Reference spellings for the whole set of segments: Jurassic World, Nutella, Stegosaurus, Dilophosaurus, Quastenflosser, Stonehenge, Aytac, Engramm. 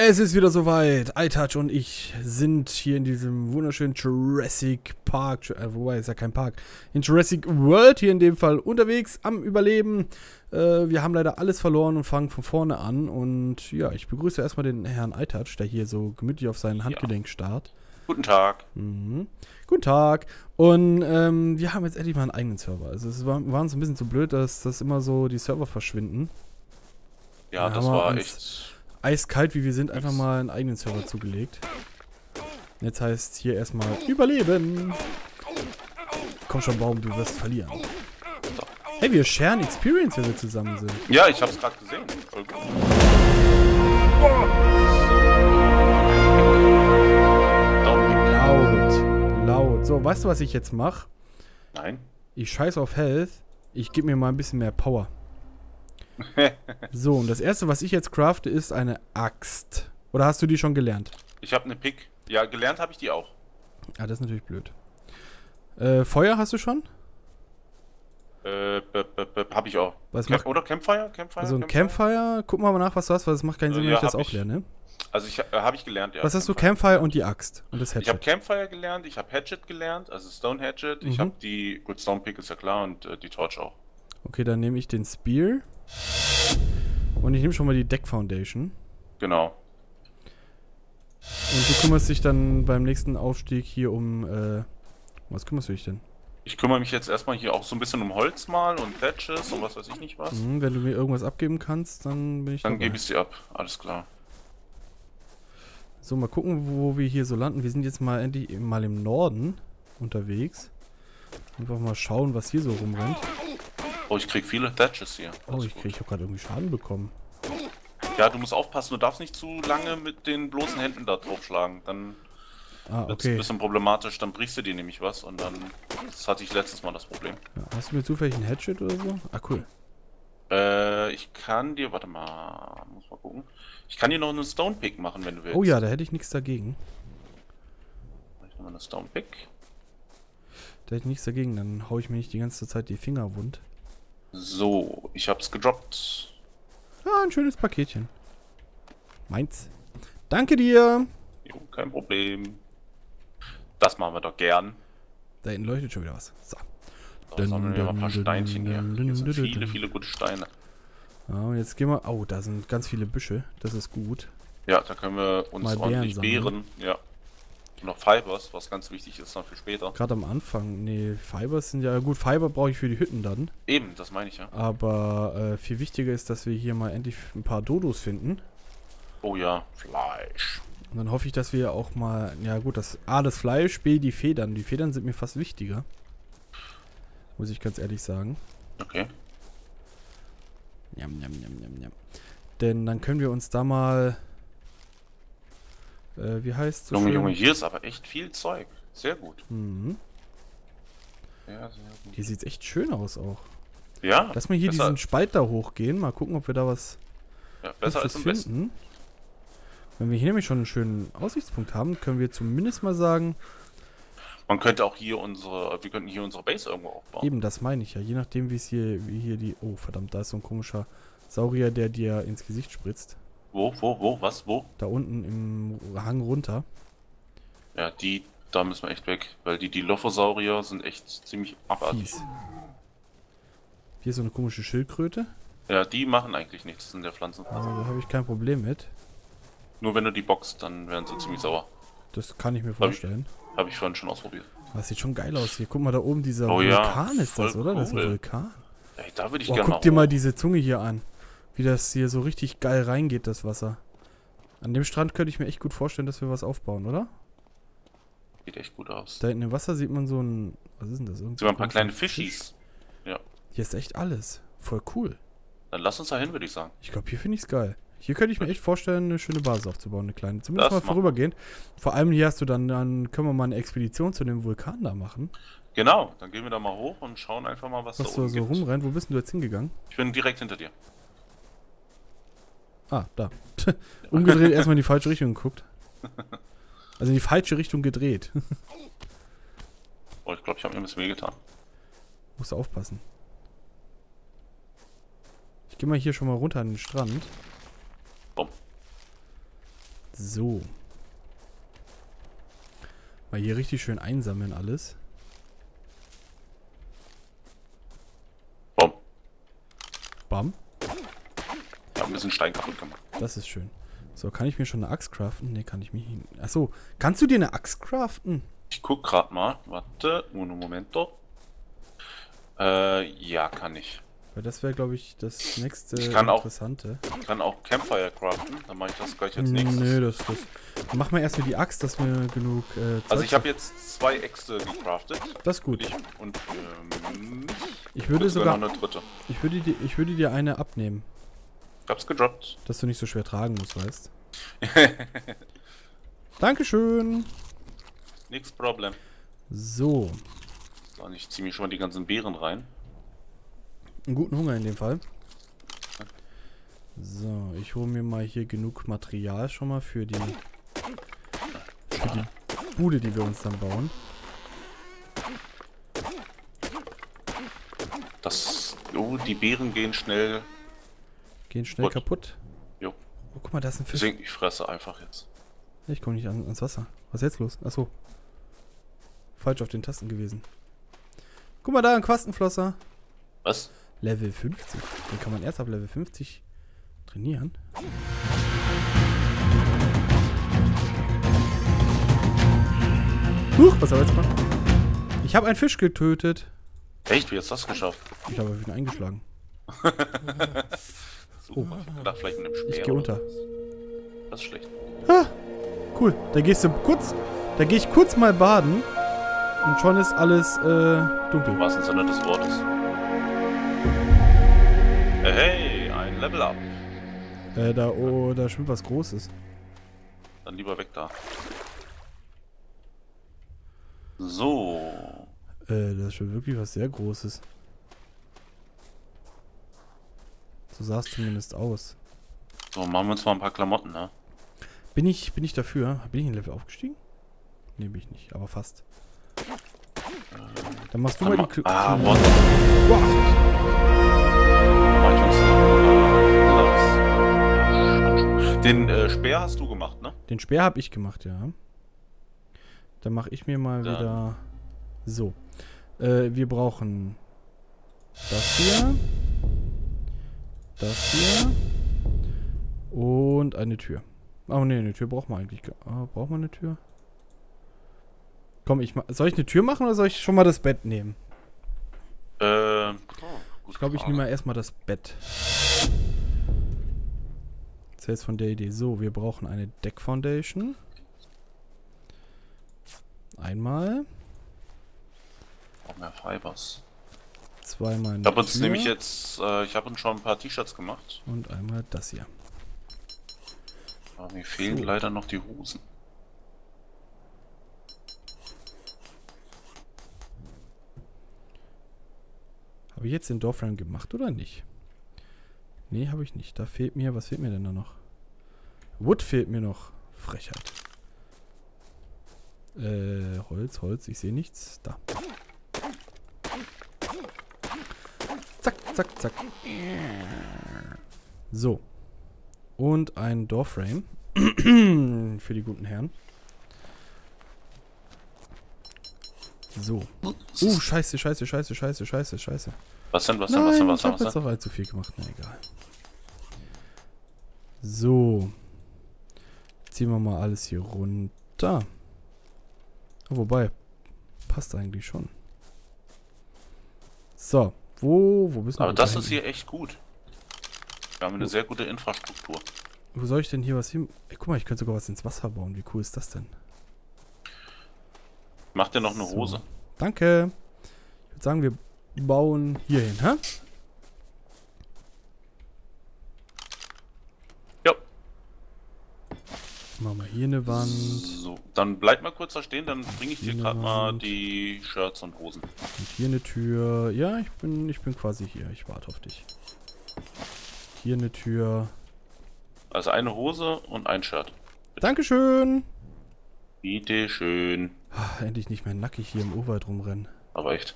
Es ist wieder soweit. Aytac und ich sind hier in diesem wunderschönen Jurassic Park. Wobei, ist ja kein Park. In Jurassic World hier in dem Fall unterwegs am Überleben. Wir haben leider alles verloren und fangen von vorne an. Und ja, ich begrüße erstmal den Herrn Aytac, der hier so gemütlich auf seinen Handgelenk starrt. Guten Tag. Mhm. Guten Tag. Und wir haben jetzt endlich mal einen eigenen Server. Also es war uns ein bisschen zu blöd, dass immer so die Server verschwinden. Ja, das war echt... eiskalt, wie wir sind, einfach mal einen eigenen Server zugelegt. Jetzt heißt hier erstmal Überleben. Komm schon, Baum, du wirst verlieren. Hey, wir sharen Experience, wenn wir zusammen sind. Ja, ich hab's gerade gesehen. Laut, laut. So, weißt du, was ich jetzt mache? Nein. Ich scheiß auf Health. Ich gebe mir mal ein bisschen mehr Power. So, und das erste, was ich jetzt crafte, ist eine Axt. Oder hast du die schon gelernt? Ich habe eine Pick. Ja, gelernt habe ich die auch. Ah, das ist natürlich blöd. Feuer hast du schon? Hab ich auch. Oder Campfire? Also ein Campfire. Guck mal nach, was du hast, weil das macht keinen Sinn, wenn ich das auch lerne. Also habe ich gelernt, ja. Was hast du? Campfire und die Axt und das Hatchet. Ich habe Campfire gelernt, ich habe Hatchet gelernt, also Stone Hatchet. Ich habe die Good Stone Pick, ist ja klar, und die Torch auch. Okay, dann nehme ich den Spear. Und ich nehme schon mal die Deck Foundation. Genau. Und du kümmerst dich dann beim nächsten Aufstieg hier um... was kümmerst du dich denn? Ich kümmere mich jetzt erstmal hier auch so ein bisschen um Holz mal und Thatches und was weiß ich nicht was. Mhm, wenn du mir irgendwas abgeben kannst, dann bin ich... Dann gebe ich sie ab, alles klar. So, mal gucken, wo wir hier so landen. Wir sind jetzt mal endlich mal im Norden unterwegs. Einfach mal schauen, was hier so rumrennt. Oh, ich krieg viele Thatches hier. Alles ich hab gerade irgendwie Schaden bekommen. Ja, du musst aufpassen, du darfst nicht zu lange mit den bloßen Händen da drauf schlagen. Dann wird's ein bisschen problematisch, dann brichst du dir nämlich was und dann... Das hatte ich letztes Mal das Problem. Ja, hast du mir zufällig ein Hatchet oder so? Ah, cool. Ich kann dir... Warte mal... Muss mal gucken. Ich kann dir noch einen Stone Pick machen, wenn du willst. Oh ja, da hätte ich nichts dagegen. Ich nehme mal eine Stone Pick. Da hätte ich nichts dagegen, dann hau ich mir nicht die ganze Zeit die Finger wund. So, ich hab's gedroppt. Ah, ein schönes Paketchen. Meins. Danke dir. Jo, kein Problem. Das machen wir doch gern. Da hinten leuchtet schon wieder was. So. Da sammeln wir mal ein paar Steinchen hier. Hier sind viele gute Steine. Ah, jetzt gehen wir... Oh, da sind ganz viele Büsche. Das ist gut. Ja, da können wir uns mal ordentlich beeren. Ja. Und noch Fibers, was ganz wichtig ist dann für später. Gerade am Anfang, nee, Fibers sind ja... Gut, Fiber brauche ich für die Hütten dann. Eben, das meine ich ja. Aber viel wichtiger ist, dass wir hier mal endlich ein paar Dodos finden. Oh ja, Fleisch. Und dann hoffe ich, dass wir auch mal... Ja gut, das A, das Fleisch, B, die Federn. Die Federn sind mir fast wichtiger. Muss ich ganz ehrlich sagen. Okay. Jam, jam, jam, jam, jam. Denn dann können wir uns da mal... wie heißt so Junge, schön? Junge, hier ist aber echt viel Zeug. Sehr gut. Mhm. Ja, sehr gut. Hier sieht es echt schön aus auch. Ja. Lass mal hier diesen Spalt da hochgehen. Mal gucken, ob wir da was besser als finden. Wenn wir hier nämlich schon einen schönen Aussichtspunkt haben, können wir zumindest mal sagen... Man könnte auch hier unsere... Wir könnten hier unsere Base irgendwo aufbauen. Eben, das meine ich ja. Je nachdem, wie es hier... Wie hier die... Oh, verdammt, da ist so ein komischer Saurier, der dir ins Gesicht spritzt. Wo, was, wo? Da unten im Hang runter. Ja, da müssen wir echt weg, weil die Dilophosaurier sind echt ziemlich abartig. Fies. Hier ist so eine komische Schildkröte. Ja, die machen eigentlich nichts in der Pflanzenphase. Da habe ich kein Problem mit. Nur wenn du die boxt, dann werden sie ziemlich sauer. Das kann ich mir vorstellen. Hab ich vorhin schon ausprobiert. Das sieht schon geil aus hier. Guck mal, da oben dieser Vulkan ist das, oder? Cool. Das ist ein Vulkan. Ey, da würde ich gerne guck dir mal diese Zunge hier an. Wie das hier so richtig geil reingeht, das Wasser. An dem Strand könnte ich mir echt gut vorstellen, dass wir was aufbauen, oder? Sieht echt gut aus. Da hinten im Wasser sieht man so ein... Was ist denn das? Sieht man ein paar kleine Fischis. Ja. Hier ist echt alles. Voll cool. Dann lass uns da hin, würde ich sagen. Ich glaube, hier finde ich es geil. Hier könnte ich mir echt vorstellen, eine schöne Basis aufzubauen, eine kleine. Zumindest mal vorübergehend. Vor allem hier hast du dann können wir mal eine Expedition zu dem Vulkan da machen. Genau, dann gehen wir da mal hoch und schauen einfach mal, was da oben so rumrennt. Wo bist denn du jetzt hingegangen? Ich bin direkt hinter dir. Ah, da. Umgedreht, erstmal in die falsche Richtung geguckt. Also in die falsche Richtung gedreht. Oh, ich glaube, ich habe mir ein bisschen wehgetan. Musst du aufpassen. Ich gehe mal hier schon mal runter an den Strand. Komm. So. Mal hier richtig schön einsammeln alles. Bam. Bam. Ich habe ein bisschen Stein kaputt gemacht. Das ist schön. So, kann ich mir schon eine Axt craften? Ne, kann ich mich... Achso, kannst du dir eine Axt craften? Ich guck grad mal. Warte, uno momento. Ja, kann ich. Weil das wäre, glaube ich, das nächste Interessante. Ich kann auch Campfire craften, dann mache ich das gleich als nächstes. Nö, mach mal erstmal die Axt, dass wir genug also ich habe jetzt 2 Äxte gecraftet. Das ist gut. Ich würde sogar noch eine dritte. Ich würde dir eine abnehmen. Ich hab's gedroppt. Dass du nicht so schwer tragen musst, weißt. Dankeschön. Nix Problem. So. Und ich ziehe mir schon mal die ganzen Beeren rein. Einen guten Hunger in dem Fall. So, ich hole mir mal hier genug Material schon mal für die Bude, die wir uns dann bauen. Die Beeren gehen schnell... Gehen schnell kaputt? Jo. Oh, guck mal, da ist ein Fisch. Deswegen, ich fresse einfach jetzt. Ich komme nicht ans Wasser. Was ist jetzt los? Achso. Falsch auf den Tasten gewesen. Guck mal da, ein Quastenflosser. Was? Level 50. Den kann man erst ab Level 50 trainieren. Huch, was habe ich jetzt gemacht? Ich habe einen Fisch getötet. Echt? Wie hast du das geschafft? Ich habe ihn eingeschlagen. Super. Ich dachte vielleicht mit einem Speer. Ich gehe unter. Das ist schlecht. Ah, cool. Da gehst du kurz. Da gehe ich kurz mal baden. Und schon ist alles dunkel. Im wahrsten Sinne des Wortes. Hey, ein Level Up. Da schwimmt was Großes. Dann lieber weg da. So. Das ist schon wirklich was sehr Großes. So sah es zumindest aus. So, machen wir uns mal ein paar Klamotten, ne? Bin ich dafür? Bin ich ein Level aufgestiegen? Ne, bin ich nicht, aber fast. Dann machst du mal die Klamotten. Den Speer hast du gemacht, ne? Den Speer habe ich gemacht, ja. Dann mache ich mir mal wieder... So. Wir brauchen... Das hier. Das hier. Und eine Tür. Oh ne, eine Tür braucht man eigentlich... braucht man eine Tür? Komm, soll ich eine Tür machen oder soll ich schon mal das Bett nehmen? Ich glaube, ich nehme mal erstmal das Bett. Das ist jetzt von der Idee. So, wir brauchen eine Deck-Foundation. Einmal. Brauchen wir Fibers. Zweimal. Ich habe uns schon ein paar T-Shirts gemacht. Und einmal das hier. Aber mir fehlen leider noch die Hosen. Habe ich jetzt den Dorfrun gemacht oder nicht? Nee, habe ich nicht. Da fehlt mir... Was fehlt mir denn da noch? Wood fehlt mir noch. Frechheit. Holz. Ich sehe nichts. Da. Zack, zack, zack. So. Und ein Doorframe. Für die guten Herren. So. Scheiße. Was denn? Ich hab jetzt doch allzu viel gemacht. Na, egal. So. Ziehen wir mal alles hier runter. Wobei, passt eigentlich schon. So. Wo bist du? Aber das ist hier echt gut. Wir haben eine sehr gute Infrastruktur. Wo soll ich denn hier was hin... Ey, guck mal, ich könnte sogar was ins Wasser bauen. Wie cool ist das denn? Mach dir noch eine Hose. Danke. Ich würde sagen, wir bauen hier hin, hä? Jo. Machen wir hier eine Wand. So, dann bleib mal kurz da stehen, dann bringe ich dir gerade mal die Shirts und Hosen. Und hier eine Tür. Ja, ich bin quasi hier. Ich warte auf dich. Hier eine Tür. Also eine Hose und ein Shirt. Bitte. Dankeschön. Bitte schön. Ach, endlich nicht mehr nackig hier im Urwald rumrennen. Aber echt.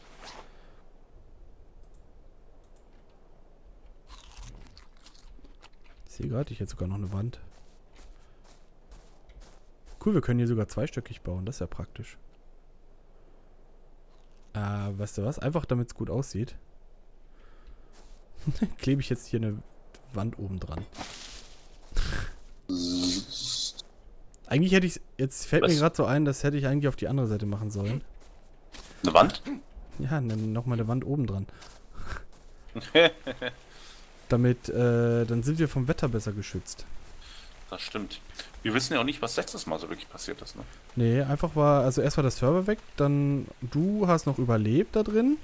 Ich sehe gerade, ich hätte sogar noch eine Wand. Cool, wir können hier sogar zweistöckig bauen. Das ist ja praktisch. Weißt du was? Einfach, damit es gut aussieht. Klebe ich jetzt hier eine Wand oben dran. Eigentlich hätte ich... Jetzt fällt mir gerade so ein, das hätte ich eigentlich auf die andere Seite machen sollen. Eine Wand? Ja, nochmal eine Wand oben dran. Damit, dann sind wir vom Wetter besser geschützt. Das stimmt. Wir wissen ja auch nicht, was letztes Mal so wirklich passiert ist, ne? Nee, einfach war... Also erst war der Server weg, dann... Du hast noch überlebt da drin.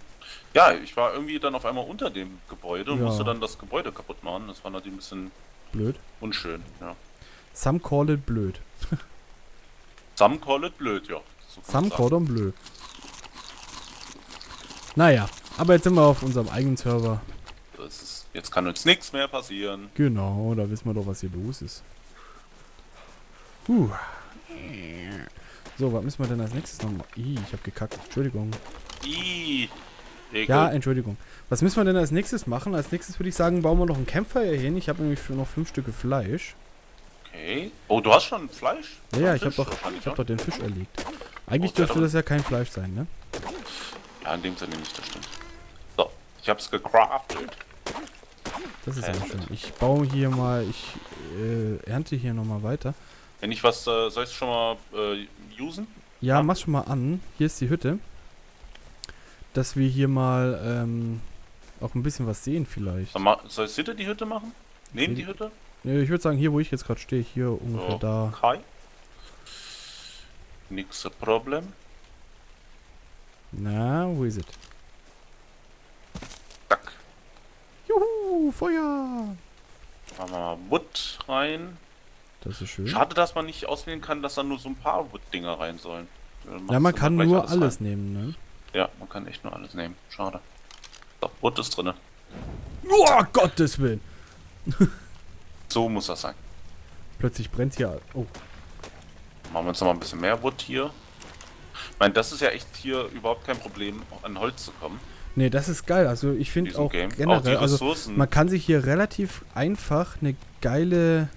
Ja, ich war irgendwie dann auf einmal unter dem Gebäude und musste dann das Gebäude kaputt machen. Das war natürlich ein bisschen... Blöd. Unschön, ja. Some call it blöd. Some call it blöd, ja. So Some call it blöd. Naja, aber jetzt sind wir auf unserem eigenen Server. Das ist, jetzt kann uns nichts mehr passieren. Genau, da wissen wir doch, was hier los ist. So, was müssen wir denn als nächstes noch machen? Ich hab gekackt. Entschuldigung. Ja, Entschuldigung. Was müssen wir denn als nächstes machen? Als nächstes würde ich sagen, bauen wir noch ein Campfire hin. Ich habe nämlich noch 5 Stücke Fleisch. Okay. Oh, du hast schon Fleisch? Ja, ja, ich hab doch den Fisch erlegt. Eigentlich dürfte das ja kein Fleisch sein, ne? Ja, in dem Sinne nicht, das stimmt. So, ich hab's gecraftet. Das ist aber schön. Ich baue hier mal, ernte hier nochmal weiter. Wenn ich was, soll ich schon mal usen? Ja, mach schon mal an. Hier ist die Hütte. Dass wir hier mal auch ein bisschen was sehen vielleicht. Soll ich hinter die Hütte machen? Neben die Hütte? Ne, ich würde sagen, hier wo ich jetzt gerade stehe, hier ungefähr da. Okay. Nix a problem. Na, wo ist es? Zack. Juhu, Feuer! Machen wir mal Wood rein. Das ist schön. Schade, dass man nicht auswählen kann, dass da nur so ein paar Wood-Dinger rein sollen. Ja, man kann nur alles nehmen, ne? Ja, man kann echt nur alles nehmen. Schade. So, Wood ist drin. Oh, Gottes Willen! So muss das sein. Plötzlich brennt hier... Oh. Machen wir uns nochmal ein bisschen mehr Wood hier. Ich meine, das ist ja echt hier überhaupt kein Problem, an Holz zu kommen. Ne, das ist geil. Also ich finde auch generell... Auch also man kann sich hier relativ einfach eine geile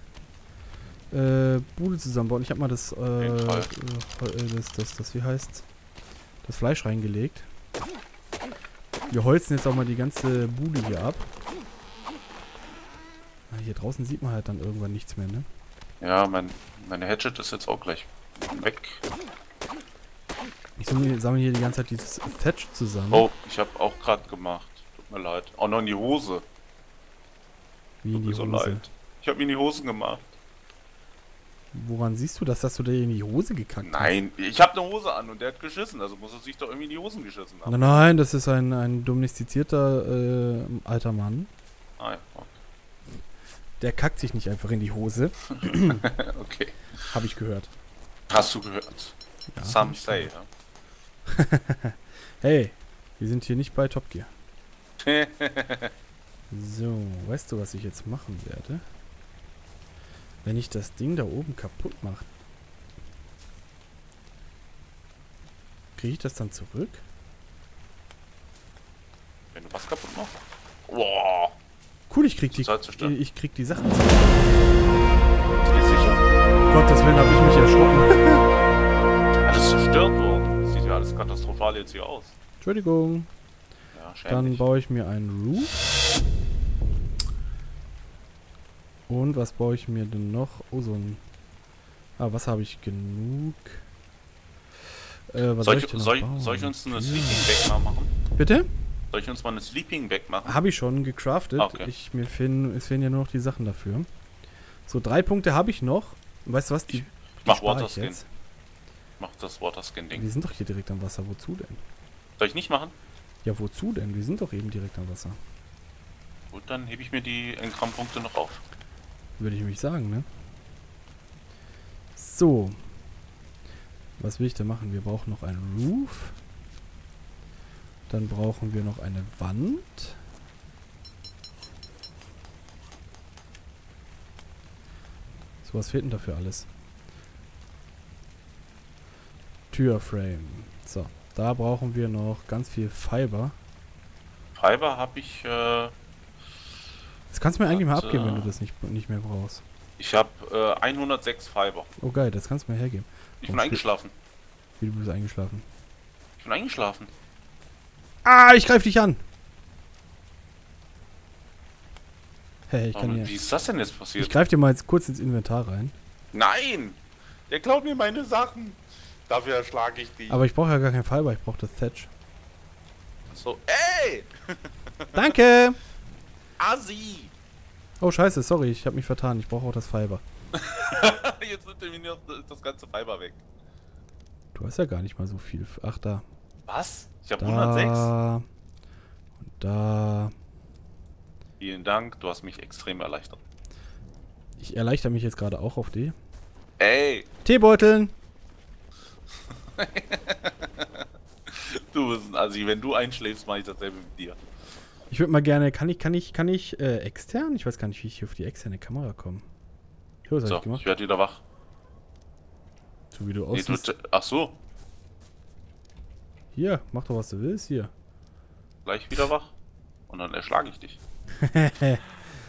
Bude zusammenbauen. Ich habe mal das... wie heißt das Fleisch reingelegt. Wir holzen jetzt auch mal die ganze Bude hier ab. Hier draußen sieht man halt dann irgendwann nichts mehr, ne? Ja, meine Hatchet ist jetzt auch gleich weg. Ich sammle hier die ganze Zeit dieses Thatch zusammen. Oh, ich habe auch gerade gemacht. Tut mir leid. Auch noch in die Hose. Wie in die Hose? Tut mir so leid. Ich habe mir in die Hosen gemacht. Woran siehst du das, dass du dir in die Hose gekackt hast? Nein, ich habe eine Hose an und der hat geschissen, also muss er sich doch irgendwie in die Hosen geschissen haben. Nein, das ist ein domestizierter alter Mann. Nein, okay. Der kackt sich nicht einfach in die Hose. Okay. Habe ich gehört. Hast du gehört? Ja, some say, ja. Hey, wir sind hier nicht bei Top Gear. So, weißt du, was ich jetzt machen werde? Wenn ich das Ding da oben kaputt mache, kriege ich das dann zurück? Wenn du was kaputt machst? Wow. Cool, ich krieg die Sachen zurück. Gottes Willen, habe ich mich erschrocken. Alles zerstört worden. Sieht ja alles katastrophal jetzt hier aus. Entschuldigung. Ja, dann baue ich mir einen Roof. Und was baue ich mir denn noch? Oh, so ein... Ah, was habe ich genug? Was soll ich uns eine Sleeping Bag mal machen? Bitte? Soll ich uns mal eine Sleeping Bag machen? Habe ich schon gecraftet. Okay. Mir fehlen ja nur noch die Sachen dafür. So, 3 Punkte habe ich noch. Weißt du was? Ich mach Waterskin. Ich mach das Waterskin-Ding. Wir sind doch hier direkt am Wasser. Wozu denn? Soll ich nicht machen? Ja, wozu denn? Wir sind doch eben direkt am Wasser. Gut, dann hebe ich mir die Engramm-Punkte noch auf. Würde ich nämlich sagen, ne? So. Was will ich denn machen? Wir brauchen noch einen Roof. Dann brauchen wir noch eine Wand. So, was fehlt denn dafür alles? Türframe. So, da brauchen wir noch ganz viel Fiber. Fiber habe ich... Das kannst du mir eigentlich mal abgeben, wenn du das nicht mehr brauchst. Ich habe 106 Fiber. Oh geil, das kannst du mir hergeben. Ich bin eingeschlafen. Wie, du bist eingeschlafen? Ich bin eingeschlafen. Ah, ich greife dich an. Hey, ich kann hier... Wie ist das denn jetzt passiert? Ich greife dir mal jetzt kurz ins Inventar rein. Nein! Der klaut mir meine Sachen. Dafür erschlage ich die. Aber ich brauche ja gar keinen Fiber, ich brauche das Thatch. So, ey! Danke! Assi! Oh scheiße, sorry, ich habe mich vertan. Ich brauche auch das Fiber. Jetzt nimmt mir das ganze Fiber weg. Du hast ja gar nicht mal so viel. Ach, da. Was? Ich habe 106. Und da. Vielen Dank, du hast mich extrem erleichtert. Ich erleichtere mich jetzt gerade auch auf die. Ey! Teebeuteln! Du bist ein Assi, wenn du einschläfst, mache ich dasselbe mit dir. Ich würde mal gerne, kann ich extern? Ich weiß gar nicht, wie ich hier auf die externe Kamera komme. So, ich werde wieder wach. So wie du aussiehst. Nee, ach so. Hier, mach doch was du willst hier. Gleich wieder wach und dann erschlage ich dich.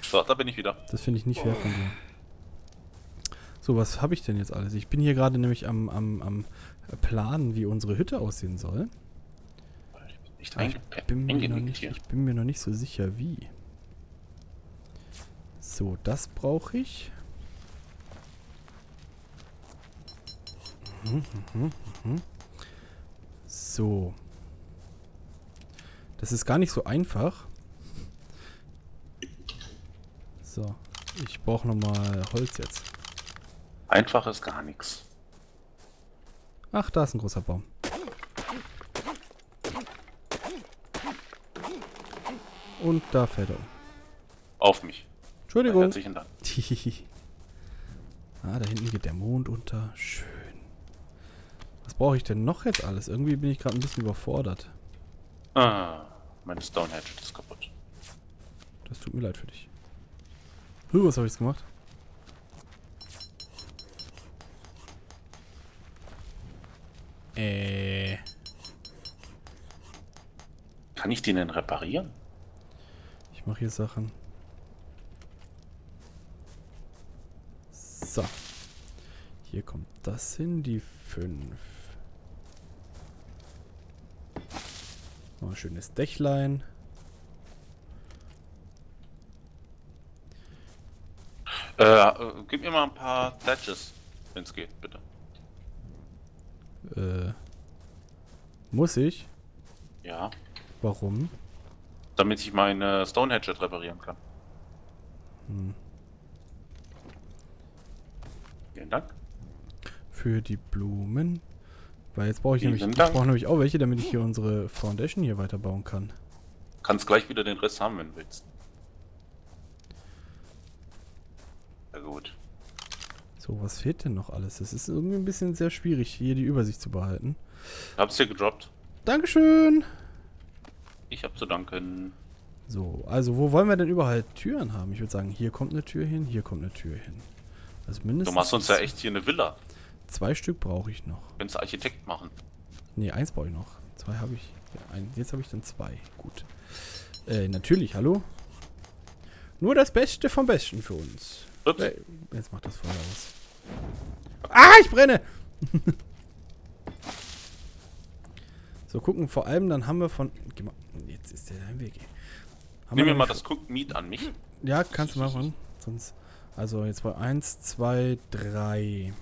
So, da bin ich wieder. Das finde ich nicht fair von dir. So, was habe ich denn jetzt alles? Ich bin hier gerade nämlich am Planen, wie unsere Hütte aussehen soll. Ich bin mir noch nicht so sicher, wie. So, das brauche ich. So. Das ist gar nicht so einfach. So, ich brauche nochmal Holz jetzt. Einfach ist gar nichts. Ach, da ist ein großer Baum. Und da fällt er um. Auf mich. Entschuldigung. Herzlichen Dank. Ah, da hinten geht der Mond unter. Schön. Was brauche ich denn noch jetzt alles? Irgendwie bin ich gerade ein bisschen überfordert. Ah, meine Stonehenge ist kaputt. Das tut mir leid für dich. Was habe ich jetzt gemacht? Kann ich den denn reparieren? Ich mache hier Sachen. So. Hier kommt das hin, die 5. Noch ein schönes Dächlein. Gib mir mal ein paar Thatches, wenn es geht, bitte. Muss ich? Ja. Warum? Damit ich meine Stonehenge reparieren kann. Hm. Vielen Dank. Für die Blumen. Weil jetzt brauche ich nämlich auch welche, damit ich hier unsere Foundation hier weiterbauen kann. Kannst gleich wieder den Rest haben, wenn du willst. Na gut. So, was fehlt denn noch alles? Es ist irgendwie ein bisschen sehr schwierig, hier die Übersicht zu behalten. Hab's dir gedroppt. Dankeschön! Ich hab zu danken. So, also wo wollen wir denn überall Türen haben? Ich würde sagen, hier kommt eine Tür hin, hier kommt eine Tür hin. Also mindestens. Du machst uns ja echt hier eine Villa. 2 Stück brauche ich noch. Könntest du Architekt machen? Ne, 1 brauche ich noch. 2 habe ich. Ja, jetzt habe ich dann 2. Gut. Natürlich, hallo? Nur das Beste vom Besten für uns. Ups. Jetzt macht das Feuer aus. Ah, ich brenne! So, gucken, vor allem dann haben wir von... Geh mal, jetzt ist der im Weg. Nehmen wir mal das Cooked Meat an mich. Ja, kannst du machen. Sonst, also jetzt bei 1, 2, 3.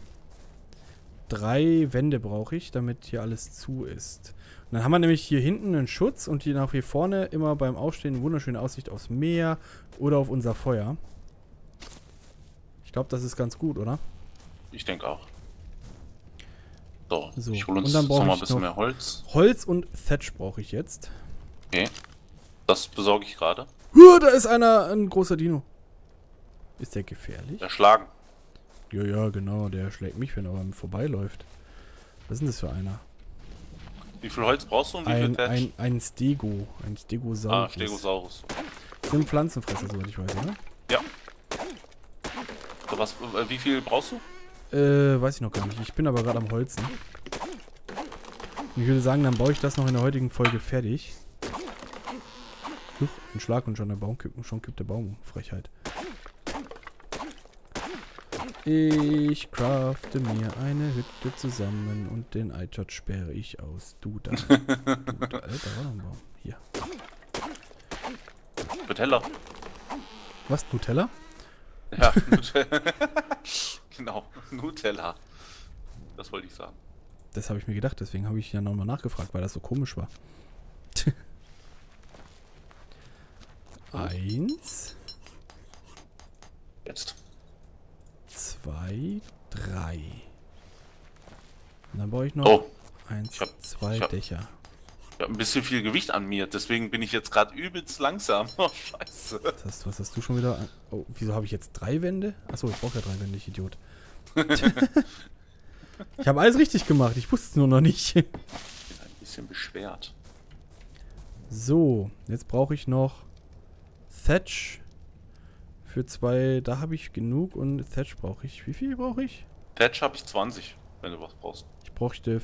3 Wände brauche ich, damit hier alles zu ist. Und dann haben wir nämlich hier hinten einen Schutz und hier nach hier vorne immer beim Aufstehen eine wunderschöne Aussicht aufs Meer oder auf unser Feuer. Ich glaube, das ist ganz gut, oder? Ich denke auch. So, ich hole uns nochmal ein bisschen mehr Holz. Holz und Thatch brauche ich jetzt. Okay, das besorge ich gerade. Da ist einer, ein großer Dino. Ist der gefährlich? Erschlagen. Ja, ja, genau, der schlägt mich, wenn er an mir vorbeiläuft. Was ist denn das für einer? Wie viel Holz brauchst du und wie viel Thatch? Ein Stego, ein Stegosaurus. Ah, Stegosaurus. Das sind Pflanzenfresser, soweit ich weiß, oder? Ja. So, was, wie viel brauchst du? Weiß ich noch gar nicht. Ich bin aber gerade am Holzen. Und ich würde sagen, dann baue ich das noch in der heutigen Folge fertig. Huch, ein Schlag und schon der Baum kippt der Baum um. Frechheit. Ich crafte mir eine Hütte zusammen und den Aytac sperre ich aus. Du da. Alter, war noch ein Baum. Hier. Nutella. Was? Nutella? Ja, Nutella. Genau, Nutella. Das wollte ich sagen. Das habe ich mir gedacht, deswegen habe ich ja nochmal nachgefragt, weil das so komisch war. 1. Jetzt. 2, 3. Und dann baue ich noch 1, 2 Dächer. Ich habe ein bisschen viel Gewicht an mir, deswegen bin ich jetzt gerade übelst langsam. Oh, scheiße. Was hast du schon wieder? Oh, wieso habe ich jetzt 3 Wände? Achso, ich brauche ja 3 Wände, ich Idiot. Ich habe alles richtig gemacht, ich wusste es nur noch nicht. Ich bin ein bisschen beschwert. So, jetzt brauche ich noch Thatch für 2, da habe ich genug und Thatch brauche ich. Wie viel brauche ich? Thatch habe ich 20, wenn du was brauchst. Ich bräuchte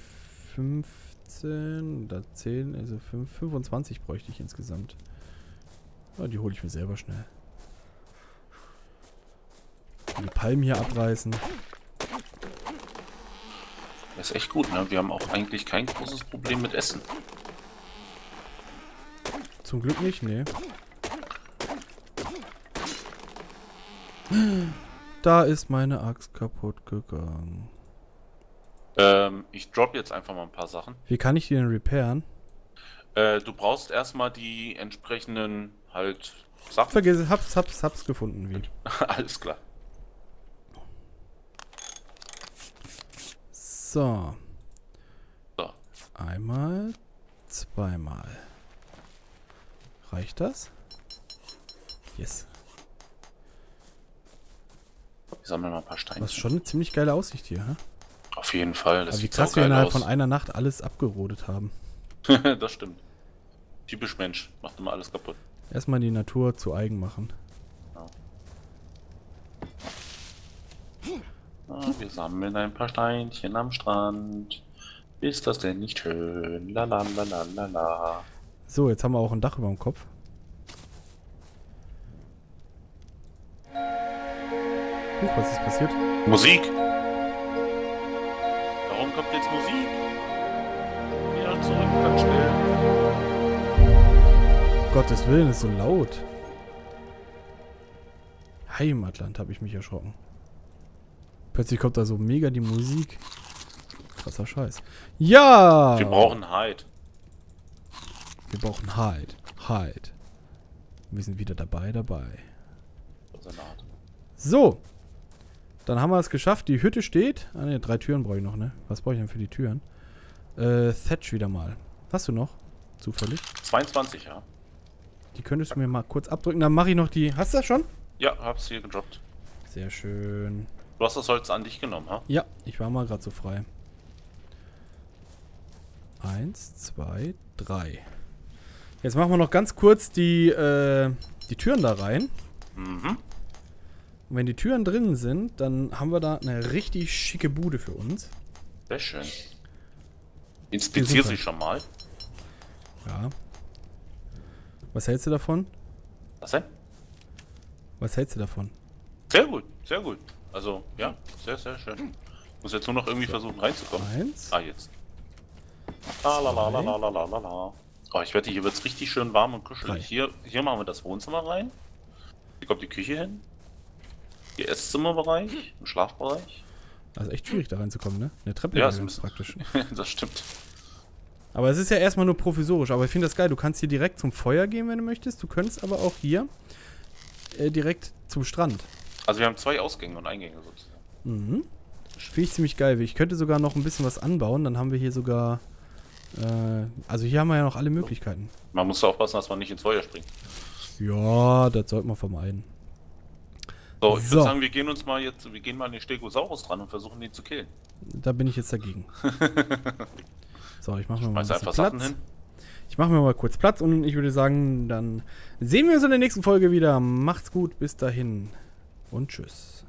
15 oder 10, also 25 bräuchte ich insgesamt. Ja, die hole ich mir selber schnell. Die Palmen hier abreißen. Das ist echt gut, ne? Wir haben auch eigentlich kein großes Problem mit Essen. Zum Glück nicht, ne. Da ist meine Axt kaputt gegangen. Ich drop jetzt einfach mal ein paar Sachen. Wie kann ich die denn repairen? Du brauchst erstmal die entsprechenden halt Sachen. Vergiss, hab's gefunden. Wie. Alles klar. So. So. Einmal, zweimal. Reicht das? Yes. Ich sammle mal ein paar Steine. Das ist schon eine ziemlich geile Aussicht hier, hä? Auf jeden Fall. Das sieht so geil aus. Wie krass wir innerhalb von einer Nacht alles abgerodet haben. Das stimmt. Typisch Mensch. Macht immer alles kaputt. Erstmal die Natur zu eigen machen. Genau. Na, wir sammeln ein paar Steinchen am Strand. Ist das denn nicht schön? La la la la la la. So, jetzt haben wir auch ein Dach über dem Kopf. Huch, was ist passiert? Musik! Warum kommt jetzt Musik? Ja, zurück, ganz schnell. Gottes Willen, ist so laut. Heimatland, habe ich mich erschrocken. Plötzlich kommt da so mega die Musik. Krasser Scheiß. Ja! Wir brauchen Hide. Wir brauchen Hide. Hide. Wir sind wieder dabei. So. Dann haben wir es geschafft. Die Hütte steht. Ah ne, 3 Türen brauche ich noch, ne? Was brauche ich denn für die Türen? Thatch wieder mal. Hast du noch? Zufällig? 22, ja. Die könntest du mir mal kurz abdrücken. Dann mache ich noch die... Hast du das schon? Ja, hab's hier gedroppt. Sehr schön. Du hast das Holz an dich genommen, ha? Ja, ich war mal gerade so frei. 1, 2, 3. Jetzt machen wir noch ganz kurz die Türen da rein. Mhm. Und wenn die Türen drin sind, dann haben wir da eine richtig schicke Bude für uns. Sehr schön. Inspizier sie schon mal. Ja. Was hältst du davon? Was denn? Was hältst du davon? Sehr gut, sehr gut. Also, ja, sehr, sehr schön. Muss jetzt nur noch irgendwie versuchen reinzukommen. 1. Ah, jetzt. La la la la la la la. Oh, ich wette, hier wird's richtig schön warm und kuschelig. Hier machen wir das Wohnzimmer rein. Hier kommt die Küche hin. Ihr Esszimmerbereich, im Schlafbereich. Also echt schwierig da reinzukommen, ne? Eine Treppe ist ganz praktisch. Das stimmt. Aber es ist ja erstmal nur provisorisch, aber ich finde das geil. Du kannst hier direkt zum Feuer gehen, wenn du möchtest. Du könntest aber auch hier direkt zum Strand. Also wir haben 2 Ausgänge und Eingänge sozusagen. Mhm. Finde ich ziemlich geil. Ich könnte sogar noch ein bisschen was anbauen, dann haben wir hier sogar... also hier haben wir ja noch alle Möglichkeiten. Man muss aufpassen, dass man nicht ins Feuer springt. Ja, das sollte man vermeiden. So, ich würde sagen, wir gehen uns mal jetzt, wir gehen mal an den Stegosaurus dran und versuchen den zu killen. Da bin ich jetzt dagegen. So, ich mache mir mal ein bisschen Platz. Ich mache mir mal kurz Platz und ich würde sagen, dann sehen wir uns in der nächsten Folge wieder. Macht's gut, bis dahin und tschüss.